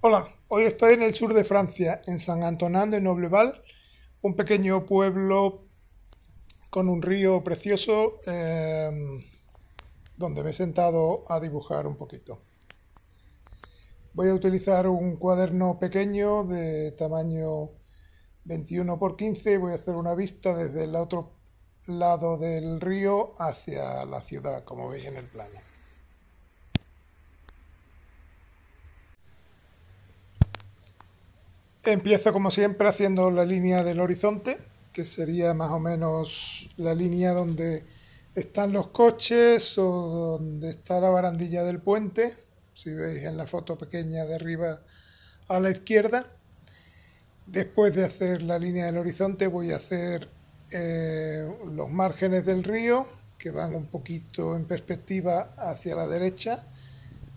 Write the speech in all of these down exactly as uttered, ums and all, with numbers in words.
Hola, hoy estoy en el sur de Francia, en Saint Antonin de Nobleval, un pequeño pueblo con un río precioso eh, donde me he sentado a dibujar un poquito. Voy a utilizar un cuaderno pequeño de tamaño veintiuno por quince, voy a hacer una vista desde el otro lado del río hacia la ciudad, como veis en el plano. Empiezo como siempre haciendo la línea del horizonte, que sería más o menos la línea donde están los coches o donde está la barandilla del puente, si veis en la foto pequeña de arriba a la izquierda. Después de hacer la línea del horizonte voy a hacer eh, los márgenes del río, que van un poquito en perspectiva hacia la derecha.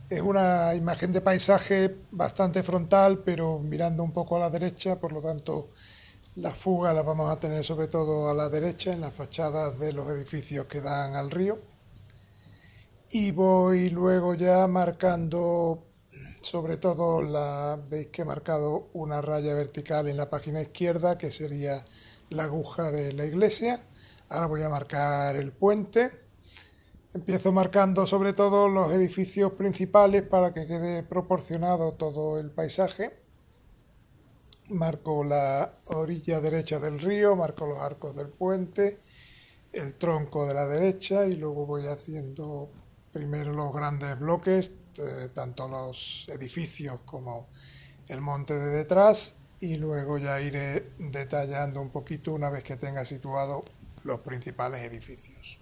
Es una imagen de paisaje bastante frontal, pero mirando un poco a la derecha, por lo tanto la fuga la vamos a tener sobre todo a la derecha, en las fachadas de los edificios que dan al río. Y voy luego ya marcando, sobre todo, la veis que he marcado una raya vertical en la página izquierda, que sería la aguja de la iglesia. Ahora voy a marcar el puente. Empiezo marcando sobre todo los edificios principales para que quede proporcionado todo el paisaje. Marco la orilla derecha del río, marco los arcos del puente, el tronco de la derecha y luego voy haciendo primero los grandes bloques, eh, tanto los edificios como el monte de detrás, y luego ya iré detallando un poquito una vez que tenga situados los principales edificios.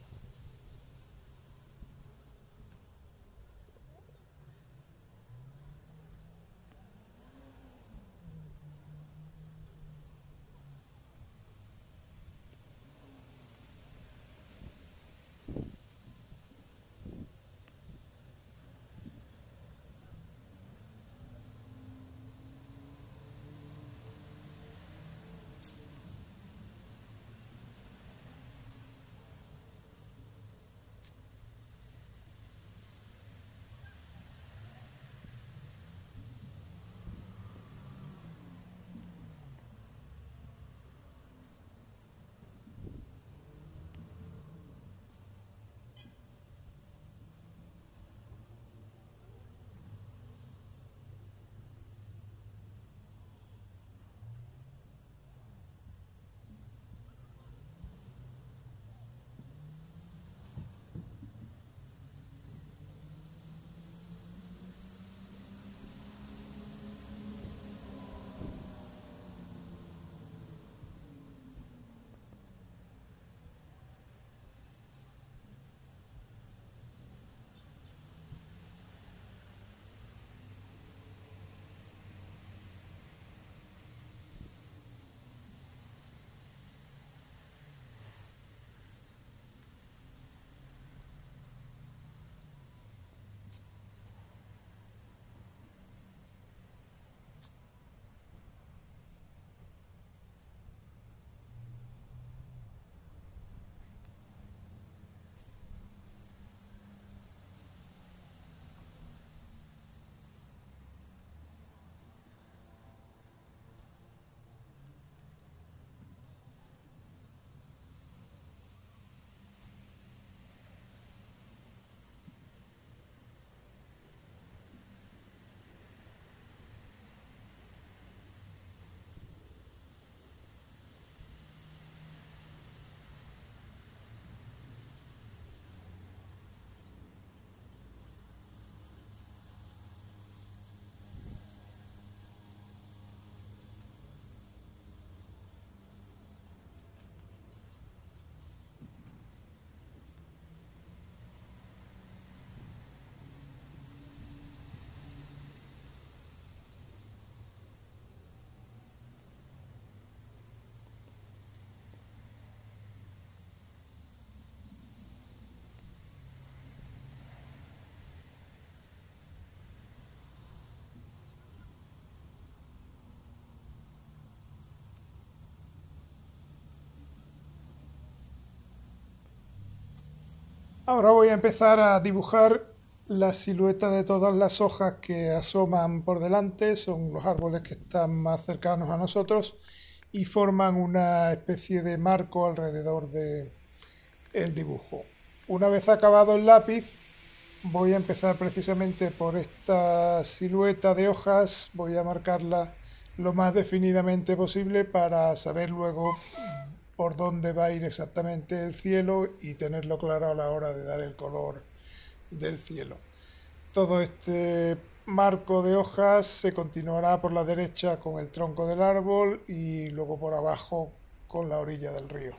Ahora voy a empezar a dibujar La silueta de todas las hojas que asoman por delante son los árboles que están más cercanos a nosotros y forman una especie de marco alrededor del dibujo. Una vez acabado el lápiz, voy a empezar precisamente por esta silueta de hojas, voy a marcarla lo más definidamente posible para saber luego por dónde va a ir exactamente el cielo y tenerlo claro a la hora de dar el color del cielo. Todo este marco de hojas se continuará por la derecha con el tronco del árbol y luego por abajo con la orilla del río.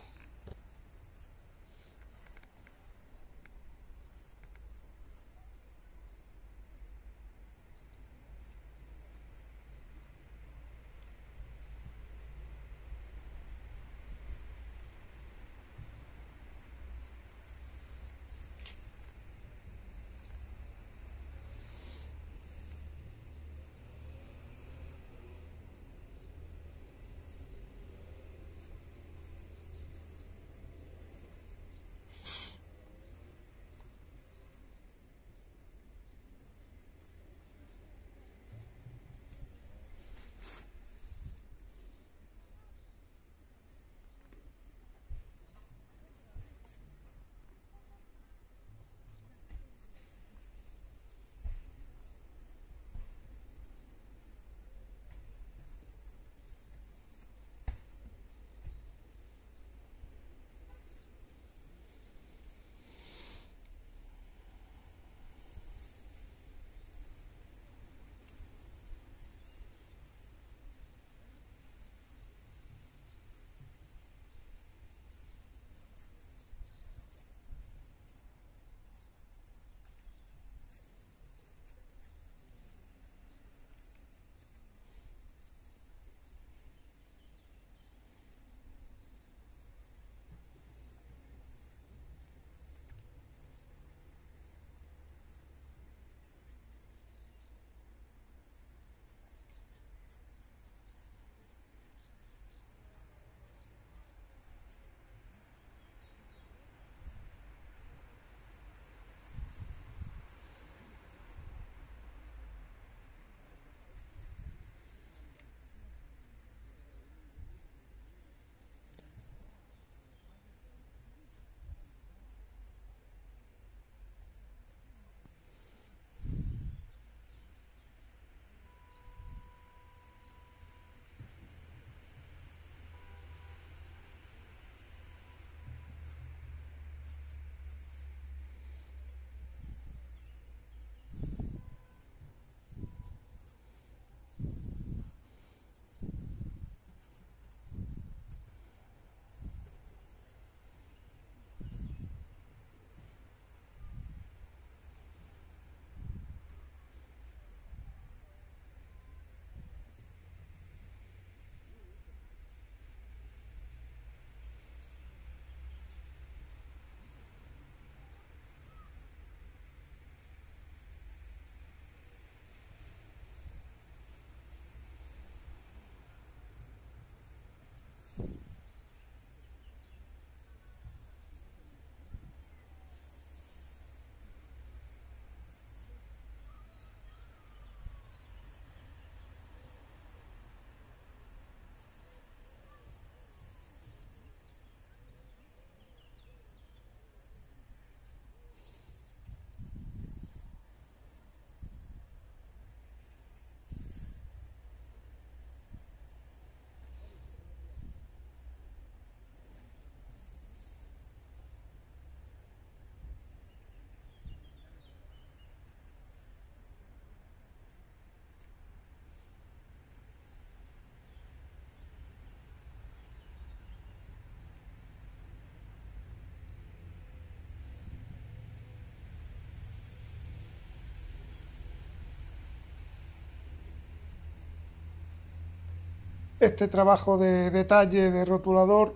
Este trabajo de detalle de rotulador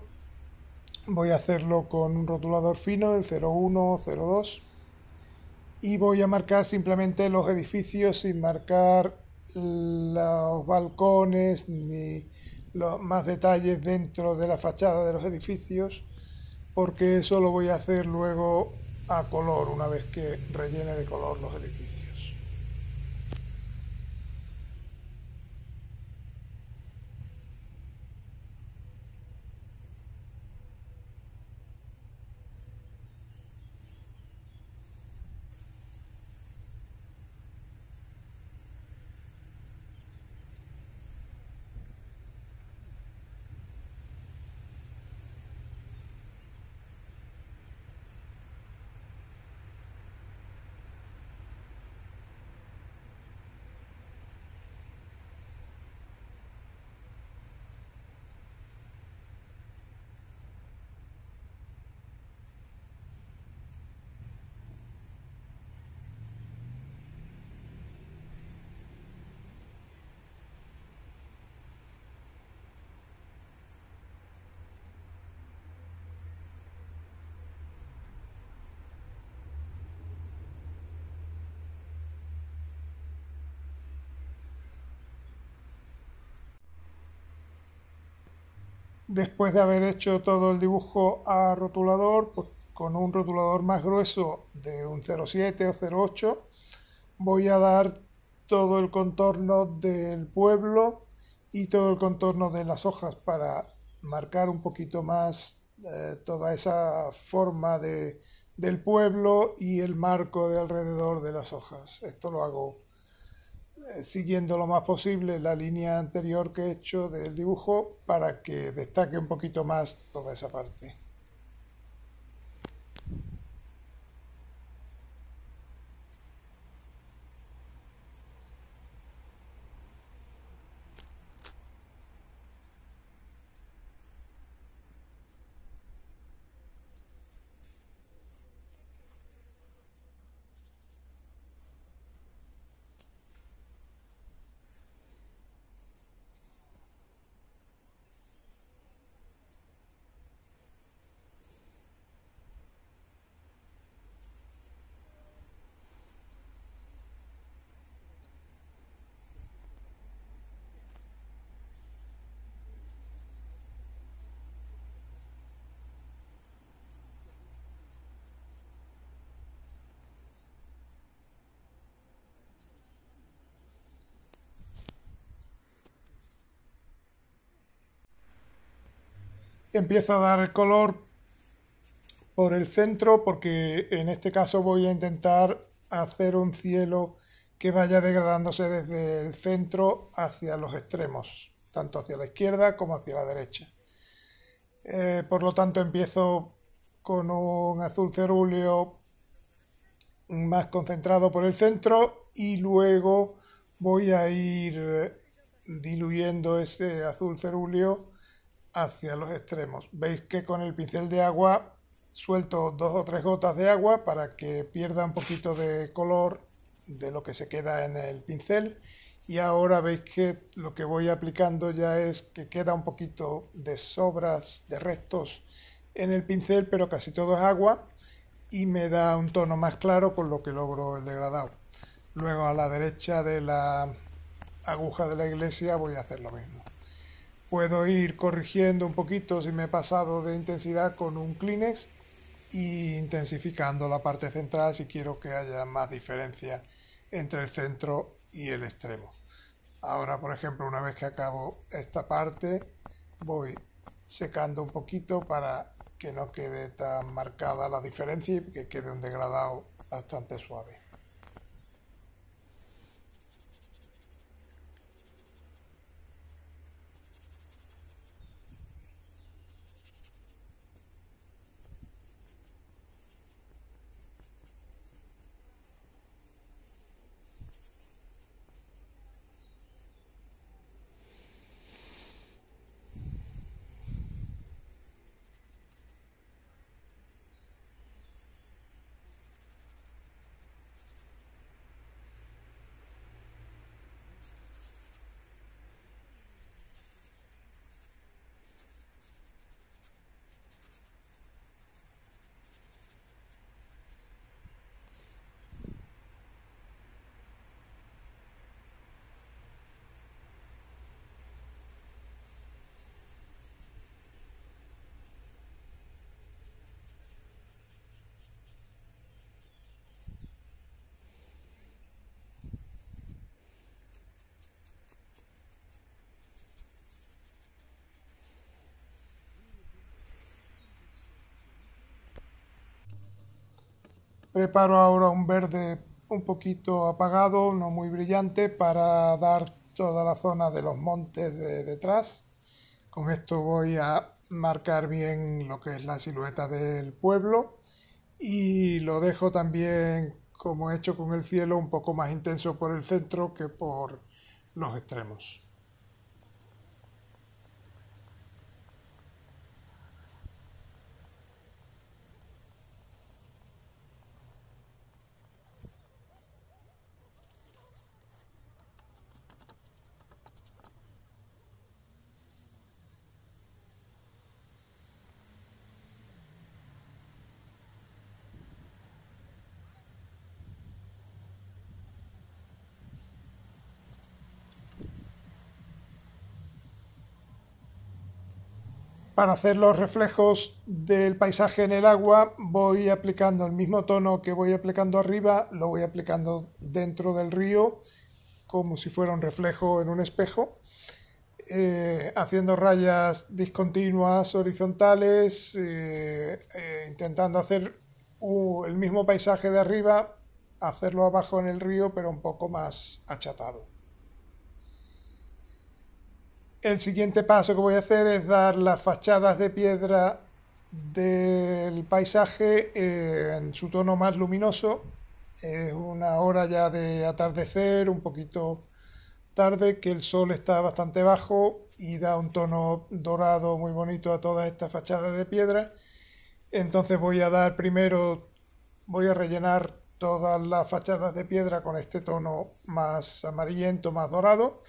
voy a hacerlo con un rotulador fino, el cero uno, cero dos, y voy a marcar simplemente los edificios sin marcar los balcones ni los más detalles dentro de la fachada de los edificios, porque eso lo voy a hacer luego a color una vez que rellene de color los edificios. Después de haber hecho todo el dibujo a rotulador, pues con un rotulador más grueso de un cero siete o cero ocho, voy a dar todo el contorno del pueblo y todo el contorno de las hojas para marcar un poquito más eh, toda esa forma de, del pueblo y el marco de alrededor de las hojas. Esto lo hago siguiendo lo más posible la línea anterior que he hecho del dibujo para que destaque un poquito más toda esa parte. Empiezo a dar el color por el centro porque en este caso voy a intentar hacer un cielo que vaya degradándose desde el centro hacia los extremos, tanto hacia la izquierda como hacia la derecha. Eh, por lo tanto empiezo con un azul cerúleo más concentrado por el centro y luego voy a ir diluyendo ese azul cerúleo hacia los extremos. Veis que con el pincel de agua suelto dos o tres gotas de agua para que pierda un poquito de color de lo que se queda en el pincel, y ahora veis que lo que voy aplicando ya es que queda un poquito de sobras, de restos en el pincel, pero casi todo es agua y me da un tono más claro, con lo que logro el degradado. Luego a la derecha de la aguja de la iglesia voy a hacer lo mismo. Puedo ir corrigiendo un poquito si me he pasado de intensidad con un Kleenex e intensificando la parte central si quiero que haya más diferencia entre el centro y el extremo. Ahora, por ejemplo, una vez que acabo esta parte, voy secando un poquito para que no quede tan marcada la diferencia y que quede un degradado bastante suave. Preparo ahora un verde un poquito apagado, no muy brillante, para dar toda la zona de los montes de detrás. Con esto voy a marcar bien lo que es la silueta del pueblo y lo dejo también, como he hecho con el cielo, un poco más intenso por el centro que por los extremos. Para hacer los reflejos del paisaje en el agua voy aplicando el mismo tono que voy aplicando arriba, lo voy aplicando dentro del río como si fuera un reflejo en un espejo, eh, haciendo rayas discontinuas horizontales, eh, eh, intentando hacer uh, el mismo paisaje de arriba, hacerlo abajo en el río pero un poco más achatado. El siguiente paso que voy a hacer es dar las fachadas de piedra del paisaje eh, en su tono más luminoso. Es eh, una hora ya de atardecer, un poquito tarde, que el sol está bastante bajo y da un tono dorado muy bonito a todas estas fachadas de piedra. Entonces voy a dar primero, voy a rellenar todas las fachadas de piedra con este tono más amarillento, más dorado.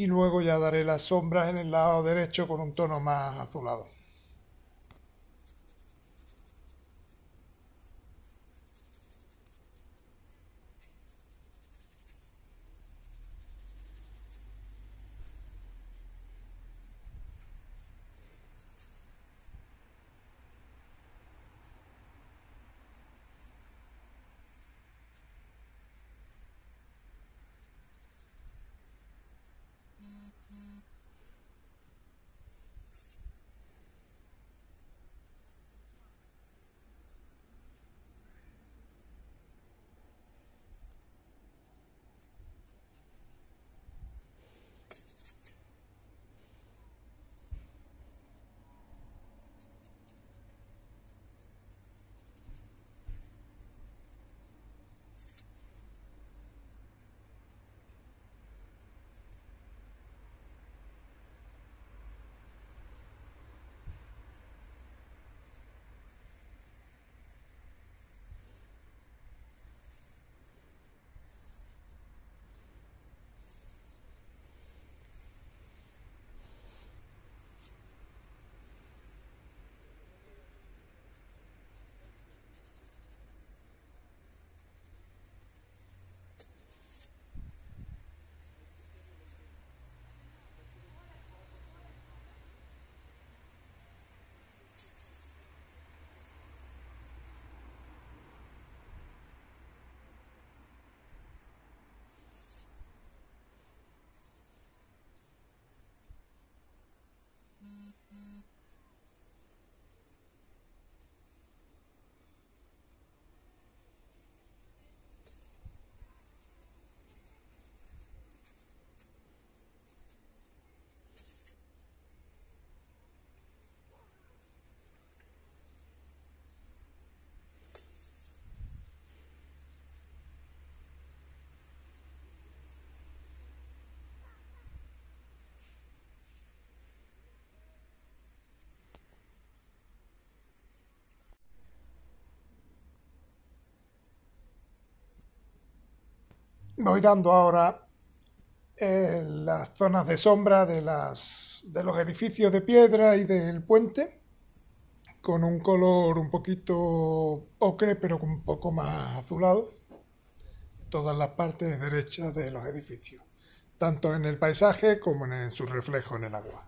Y luego ya daré las sombras en el lado derecho con un tono más azulado. Voy dando ahora eh, las zonas de sombra de, las, de los edificios de piedra y del puente con un color un poquito ocre pero un poco más azulado. Todas las partes derechas de los edificios, tanto en el paisaje como en, en su reflejo en el agua.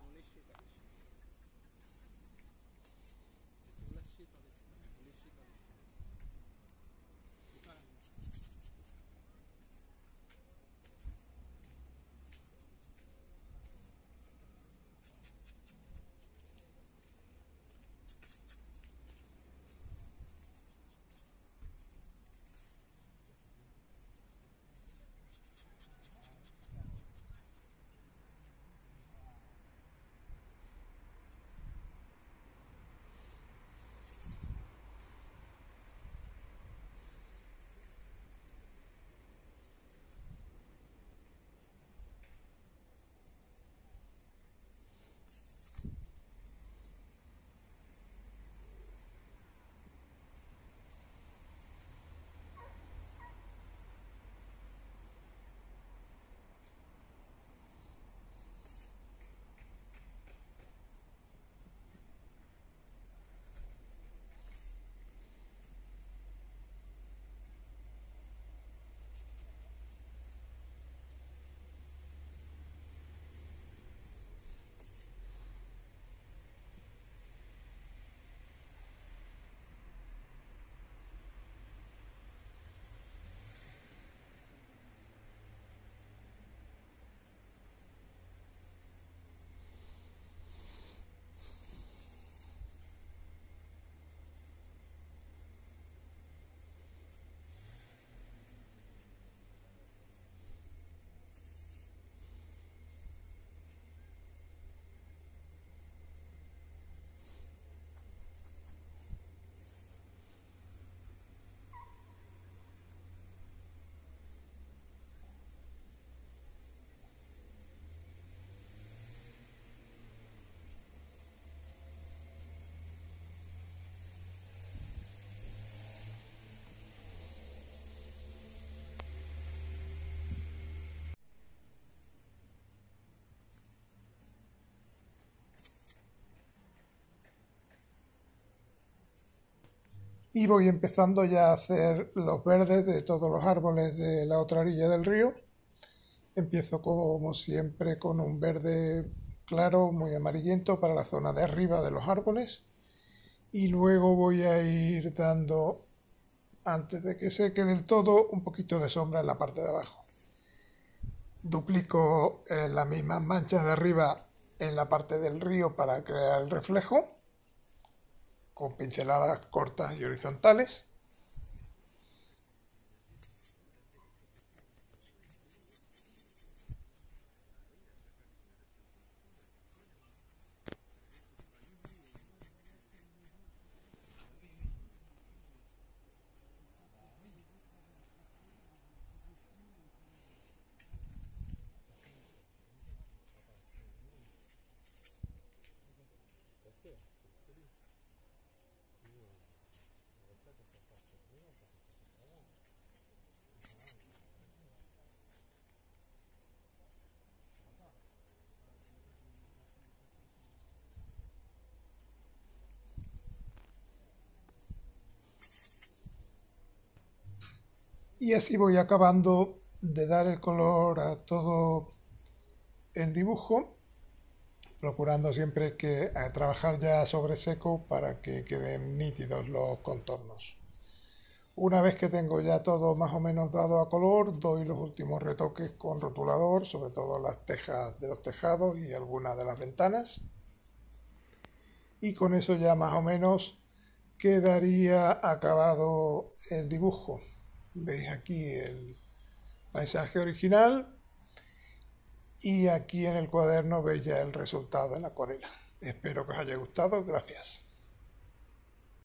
y voy empezando ya a hacer los verdes de todos los árboles de la otra orilla del río. Empiezo como siempre con un verde claro, muy amarillento para la zona de arriba de los árboles, y luego voy a ir dando, antes de que seque del todo, un poquito de sombra en la parte de abajo. Duplico eh, las mismas manchas de arriba en la parte del río para crear el reflejo, con pinceladas cortas y horizontales. Y así voy acabando de dar el color a todo el dibujo, procurando siempre que trabajar ya sobre seco para que queden nítidos los contornos. Una vez que tengo ya todo más o menos dado a color, doy los últimos retoques con rotulador, sobre todo las tejas de los tejados y algunas de las ventanas. Y con eso ya más o menos quedaría acabado el dibujo. Veis aquí el paisaje original y aquí en el cuaderno veis ya el resultado en acuarela. Espero que os haya gustado. Gracias.